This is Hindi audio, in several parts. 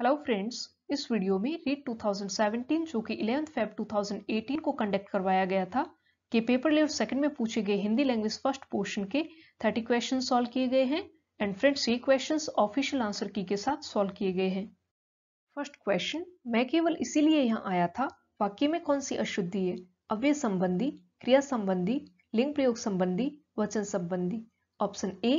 हेलो फ्रेंड्स, इस वीडियो में रीट 2017 जो कि 11 फरवरी 2018 को कंडक्ट करवाया गया था के पेपर लेवल सेकंड में पूछे गए हिंदी लैंग्वेज फर्स्ट पोर्शन के 30 क्वेश्चन सॉल्व किए गए हैं। एंड फ्रेंड्स, ये क्वेश्चन ऑफिशियल आंसर की के साथ सॉल्व किए गए हैं। फर्स्ट क्वेश्चन, मैं केवल इसीलिए यहाँ आया था वाक्य में कौन सी अशुद्धि है? अव्यय संबंधी, क्रिया संबंधी, लिंग प्रयोग संबंधी, वचन संबंधी। ऑप्शन ए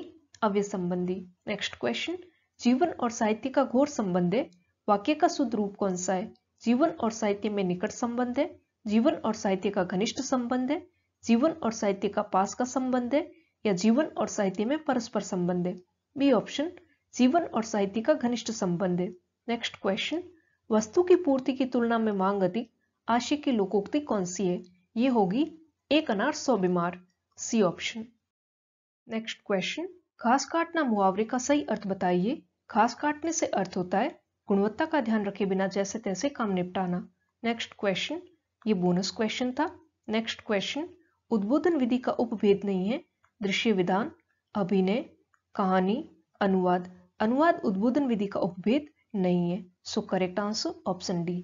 अव्यय संबंधी। नेक्स्ट क्वेश्चन, जीवन और साहित्य का घोर संबंध है, वाक्य का शुद्ध रूप कौन सा है? जीवन और साहित्य में निकट संबंध है, जीवन और साहित्य का घनिष्ठ संबंध है, जीवन और साहित्य का पास का संबंध है, या जीवन और साहित्य में परस्पर संबंध है। बी ऑप्शन, जीवन और साहित्य का घनिष्ठ संबंध है। नेक्स्ट क्वेश्चन, वस्तु की पूर्ति की तुलना में मांग अधिक, आशय की लोकोक्ति कौन सी है? ये होगी 1 अनार 100 बीमार। C option. नेक्स्ट क्वेश्चन, घास काटना मुहावरे का सही अर्थ बताइए। घास काटने से अर्थ होता है गुणवत्ता का ध्यान रखे बिना जैसे तैसे काम निपटाना। नेक्स्ट क्वेश्चन, ये बोनस क्वेश्चन था। नेक्स्ट क्वेश्चन, उद्बोधन विधि का उपभेद नहीं है, दृश्य विधान, अभिनय, कहानी, अनुवाद। अनुवाद उद्बोधन विधि का उपभेद नहीं है। So correct answer option D.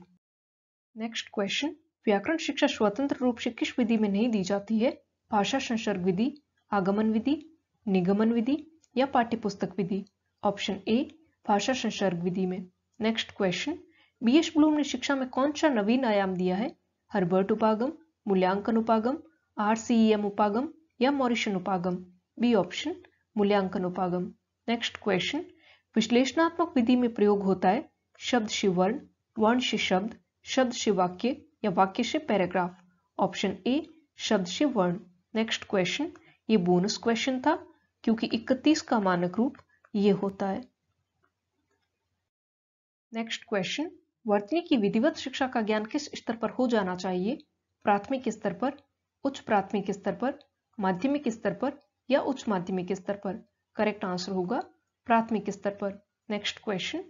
Next question, व्याकरण शिक्षा स्वतंत्र रूप से किस विधि में नहीं दी जाती है? भाषा संसर्ग विधि, आगमन विधि, निगमन विधि, या पाठ्यपुस्तक विधि। ऑप्शन ए भाषा संसर्ग विधि में। नेक्स्ट क्वेश्चन, BS ब्लूम ने शिक्षा में कौन सा नवीन आयाम दिया है? हर्बर्ट उपागम, मूल्यांकन उपागम, RCEM उपागम, या मॉरिसन उपागम। बी ऑप्शन मूल्यांकन उपागम। नेक्स्ट क्वेश्चन, विश्लेषणात्मक विधि में प्रयोग होता है शब्द से वर्ण, वर्ण से शब्द, शब्द से वाक्य, या वाक्य से पैराग्राफ। ऑप्शन ए शब्द से वर्ण। नेक्स्ट क्वेश्चन, ये बोनस क्वेश्चन था क्योंकि 31 का मानक रूप ये होता है। नेक्स्ट क्वेश्चन, वर्तनी की विधिवत शिक्षा का ज्ञान किस स्तर पर हो जाना चाहिए? प्राथमिक स्तर पर, उच्च प्राथमिक स्तर पर, माध्यमिक स्तर पर, या उच्च माध्यमिक स्तर पर। करेक्ट आंसर होगा प्राथमिक स्तर पर। नेक्स्ट क्वेश्चन,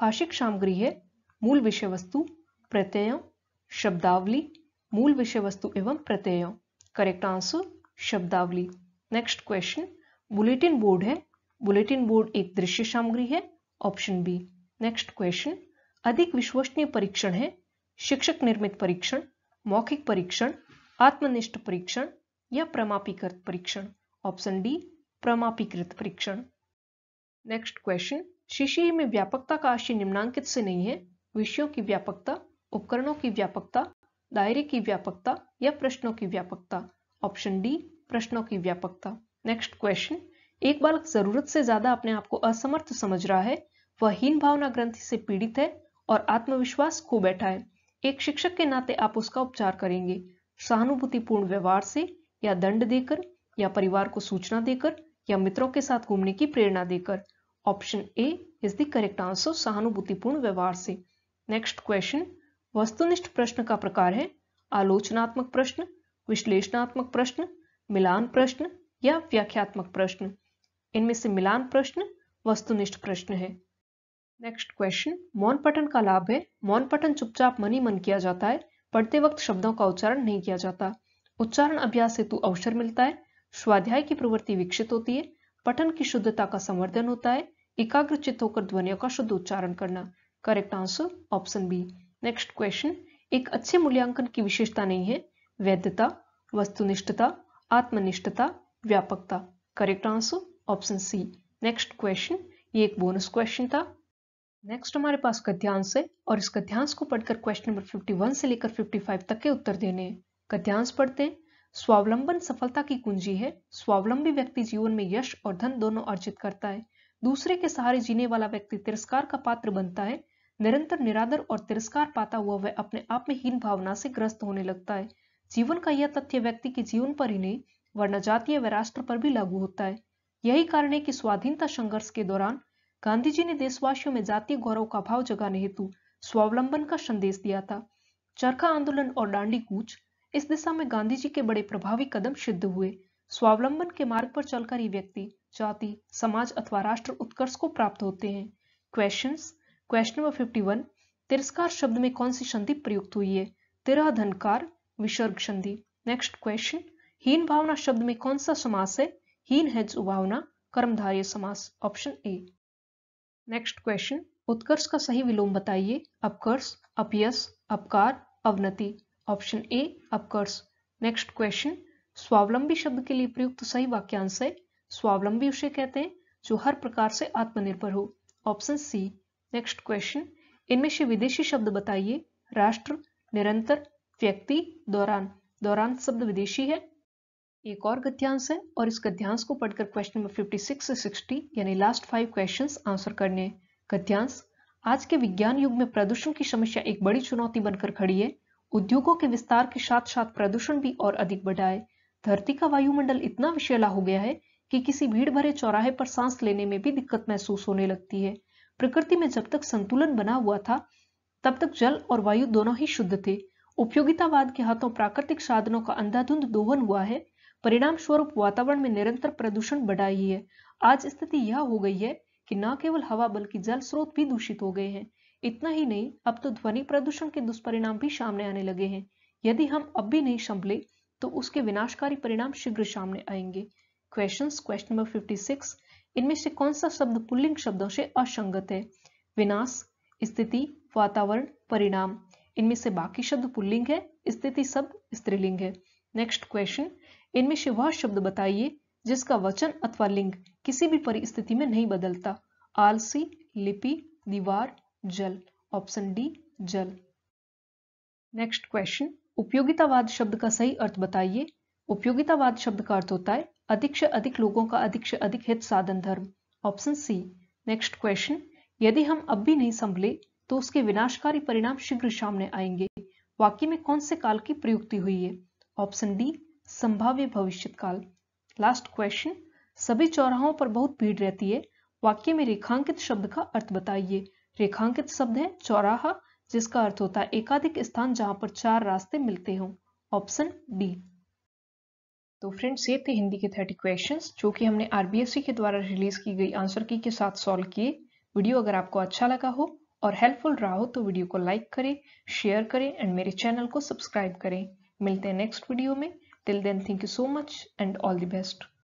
भाषिक सामग्री है मूल विषय वस्तु, प्रत्ययों, शब्दावली, मूल विषय वस्तु एवं प्रत्ययों। करेक्ट आंसर शब्दावली। नेक्स्ट क्वेश्चन, बुलेटिन बोर्ड है, बुलेटिन बोर्ड एक दृश्य सामग्री है। Option B. नेक्स्ट क्वेश्चन, अधिक विश्वसनीय परीक्षण है शिक्षक निर्मित परीक्षण, मौखिक परीक्षण, आत्मनिष्ठ परीक्षण, या प्रमापीकृत परीक्षण। ऑप्शन डी प्रमापीकृत परीक्षण। नेक्स्ट क्वेश्चन, शीशी में व्यापकता का आशय निम्नांकित से नहीं है? विषयों की व्यापकता, उपकरणों की व्यापकता, दायरे की व्यापकता, या प्रश्नों की व्यापकता। ऑप्शन डी प्रश्नों की व्यापकता। नेक्स्ट क्वेश्चन, एक बालक जरूरत से ज्यादा अपने आप को असमर्थ समझ रहा है, वह हीन भावना ग्रंथि से पीड़ित है और आत्मविश्वास खो बैठा है। एक शिक्षक के नाते आप उसका उपचार करेंगे सहानुभूतिपूर्ण व्यवहार से, या दंड देकर, या परिवार को सूचना देकर, या मित्रों के साथ घूमने की प्रेरणा देकर। Option A is the correct answer, सहानुभूतिपूर्ण व्यवहार से। नेक्स्ट क्वेश्चन, वस्तुनिष्ठ प्रश्न का प्रकार है आलोचनात्मक प्रश्न, विश्लेषणात्मक प्रश्न, मिलान प्रश्न, या व्याख्यात्मक प्रश्न। इनमें से मिलान प्रश्न वस्तुनिष्ठ प्रश्न है। नेक्स्ट क्वेश्चन, मौन पठन का लाभ है? मौन पठन चुपचाप मन ही मन किया जाता है, पढ़ते वक्त शब्दों का उच्चारण नहीं किया जाता। उच्चारण अभ्यास हेतु अवसर मिलता है, स्वाध्याय की प्रवृत्ति विकसित होती है, पठन की शुद्धता का संवर्धन होता है, एकाग्रचित होकर ध्वनियों का शुद्ध उच्चारण करना। Correct answer option B. Next question, एक अच्छे मूल्यांकन की विशेषता नहीं है? वैधता, वस्तुनिष्ठता, आत्मनिष्ठता, व्यापकता। Correct answer option C. Next question, ये एक बोनस क्वेश्चन था। नेक्स्ट हमारे पास गद्यांश है और इस गद्यांश को पढ़कर क्वेश्चन नंबर 51 से लेकर 55 तक के उत्तर देने हैं। गद्यांश पढ़ते हैं। स्वावलंबन सफलता की कुंजी है। स्वावलंबी व्यक्ति जीवन में यश और धन दोनों अर्जित करता है। दूसरे के सहारे जीने वाला व्यक्ति तिरस्कार का पात्र बनता है। निरंतर निरादर और तिरस्कार पाता हुआ वह अपने आप में हीन भावना से ग्रस्त होने लगता है। जीवन का यह तथ्य व्यक्ति के जीवन पर ही नहीं वरना जातीय व राष्ट्र पर भी लागू होता है। यही कारण है कि स्वाधीनता संघर्ष के दौरान गांधीजी ने देशवासियों में जातीय गौरव का भाव जगाने हेतु स्वावलंबन का संदेश दिया था। चरखा आंदोलन और डांडी कूच इस दिशा में गांधीजी के बड़े प्रभावी कदम सिद्ध हुए। स्वावलंबन के मार्ग पर चलकर ही व्यक्ति जाति, समाज अथवा राष्ट्र उत्कर्ष को प्राप्त होते हैं। क्वेश्चन नंबर 51, तिरस्कार शब्द में कौन सी संधि प्रयुक्त हुई है? तिरहधनकार, विसर्ग संधि। नेक्स्ट क्वेश्चन, हीन भावना शब्द में कौन सा समास है? हीन हेज उभावना, कर्मधारय समास। Option A. नेक्स्ट क्वेश्चन, उत्कर्ष का सही विलोम बताइए। अपकर्ष, अपयश, अपकार, अवनति। ऑप्शन ए अपकर्ष। नेक्स्ट क्वेश्चन, स्वावलंबी शब्द के लिए प्रयुक्त सही वाक्यांश है। स्वावलंबी उसे कहते हैं जो हर प्रकार से आत्मनिर्भर हो। Option C. नेक्स्ट क्वेश्चन, इनमें से विदेशी शब्द बताइए। राष्ट्र, निरंतर, व्यक्ति, दौरान। दौरान शब्द विदेशी है। एक और गद्यांश है और इस गद्यांश को पढ़कर क्वेश्चन नंबर 56 से 60 यानी लास्ट 5 क्वेश्चंस आंसर करने हैं। गद्यांश, आज के विज्ञान युग में प्रदूषण की समस्या एक बड़ी चुनौती बनकर खड़ी है। उद्योगों के विस्तार के साथ साथ प्रदूषण भी और अधिक बढ़ा है। धरती का वायुमंडल इतना विषैला हो गया है कि किसी भीड़ भरे चौराहे पर सांस लेने में भी दिक्कत महसूस होने लगती है। प्रकृति में जब तक संतुलन बना हुआ था तब तक जल और वायु दोनों ही शुद्ध थे। उपयोगितावाद के हाथों प्राकृतिक साधनों का अंधाधुंध दोहन हुआ है। परिणाम स्वरूप वातावरण में निरंतर प्रदूषण बढ़ा ही है। आज स्थिति यह हो गई है कि न केवल हवा बल्कि जल स्रोत भी दूषित हो गए हैं। इतना ही नहीं, अब तो ध्वनि प्रदूषण के दुष्परिणाम भी सामने आने लगे हैं। यदि हम अब भी नहीं संभले तो उसके विनाशकारी परिणाम शीघ्र सामने आएंगे। क्वेश्चन नंबर 56, इनमें से कौन सा शब्द पुल्लिंग शब्दों से असंगत है। विनाश, स्थिति, वातावरण, परिणाम। इनमें से बाकी शब्द पुल्लिंग है। स्थिति शब्द स्त्रीलिंग है। नेक्स्ट क्वेश्चन, इनमें से वह शब्द बताइए जिसका वचन अथवा लिंग किसी भी परिस्थिति में नहीं बदलता। आलसी, लिपि, दीवार, जल। ऑप्शन डी जल। नेक्स्ट क्वेश्चन, उपयोगितावाद शब्द का सही अर्थ बताइए। उपयोगितावाद शब्द का अर्थ होता है अधिक से अधिक लोगों का अधिक से अधिक हित साधन धर्म। Option C. नेक्स्ट क्वेश्चन, यदि हम अब भी नहीं संभले तो उसके विनाशकारी परिणाम शीघ्र सामने आएंगे। वाक्य में कौन से काल की प्रयुक्ति हुई है। ऑप्शन डी संभाव्य भविष्य काल। लास्ट क्वेश्चन, सभी चौराहों पर बहुत भीड़ रहती है। वाक्य में रेखांकित शब्द का अर्थ बताइए। रेखांकित शब्द है चौराहा, जिसका अर्थ होता है एकाधिक स्थान जहां पर चार रास्ते मिलते हों। Option D. तो फ्रेंड्स, ये थे हिंदी के 30 क्वेश्चंस जो कि हमने आरबीएससी के द्वारा रिलीज की गई आंसर की के साथ सॉल्व किए। वीडियो अगर आपको अच्छा लगा हो और हेल्पफुल रहा हो तो वीडियो को लाइक करें, शेयर करें एंड मेरे चैनल को सब्सक्राइब करें। मिलते हैं नेक्स्ट वीडियो में। Till then, thank you so much and all the best.